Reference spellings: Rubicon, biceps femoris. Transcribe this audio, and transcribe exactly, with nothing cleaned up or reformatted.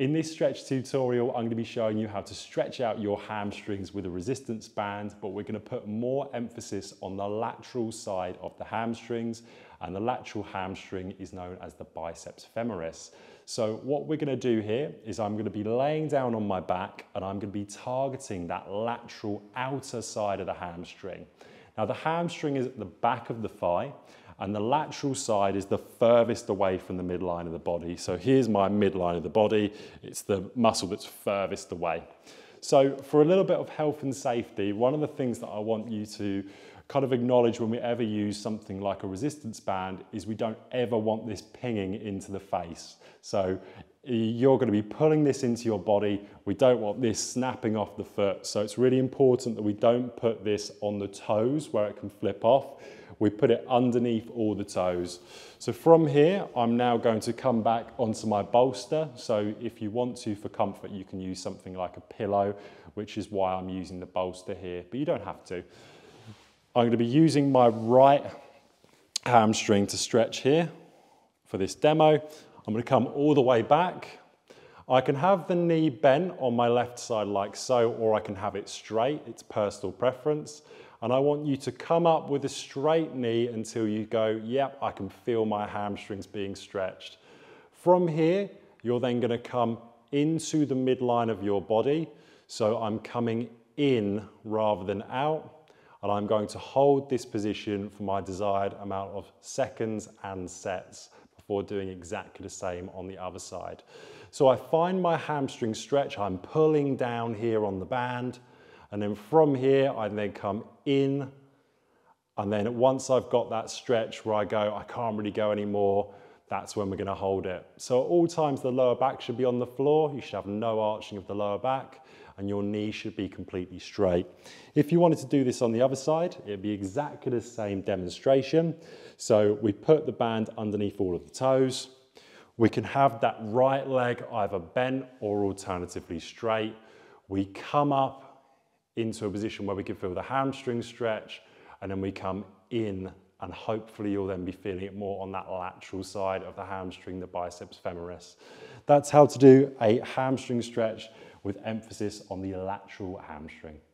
In this stretch tutorial, I'm going to be showing you how to stretch out your hamstrings with a resistance band, but we're going to put more emphasis on the lateral side of the hamstrings, and the lateral hamstring is known as the biceps femoris. So what we're going to do here is I'm going to be laying down on my back and I'm going to be targeting that lateral outer side of the hamstring. Now the hamstring is at the back of the thigh, and the lateral side is the furthest away from the midline of the body. So here's my midline of the body. It's the muscle that's furthest away. So for a little bit of health and safety, one of the things that I want you to kind of acknowledge when we ever use something like a resistance band is we don't ever want this pinging into the face. So you're going to be pulling this into your body. We don't want this snapping off the foot. So it's really important that we don't put this on the toes where it can flip off. We put it underneath all the toes. So from here, I'm now going to come back onto my bolster. So if you want to, for comfort, you can use something like a pillow, which is why I'm using the bolster here, but you don't have to. I'm going to be using my right hamstring to stretch here for this demo. I'm going to come all the way back. I can have the knee bent on my left side like so, or I can have it straight. It's personal preference. And I want you to come up with a straight knee until you go, yep, I can feel my hamstrings being stretched. From here, you're then going to come into the midline of your body. So I'm coming in rather than out. And I'm going to hold this position for my desired amount of seconds and sets before doing exactly the same on the other side. So I find my hamstring stretch. I'm pulling down here on the band. And then from here, I then come in. And then once I've got that stretch where I go, I can't really go anymore, that's when we're going to hold it. So at all times, the lower back should be on the floor. You should have no arching of the lower back, and your knee should be completely straight. If you wanted to do this on the other side, it'd be exactly the same demonstration. So we put the band underneath all of the toes. We can have that right leg either bent or alternatively straight. We come up into a position where we can feel the hamstring stretch, and then we come in, and hopefully you'll then be feeling it more on that lateral side of the hamstring, the biceps femoris. That's how to do a hamstring stretch with emphasis on the lateral hamstring.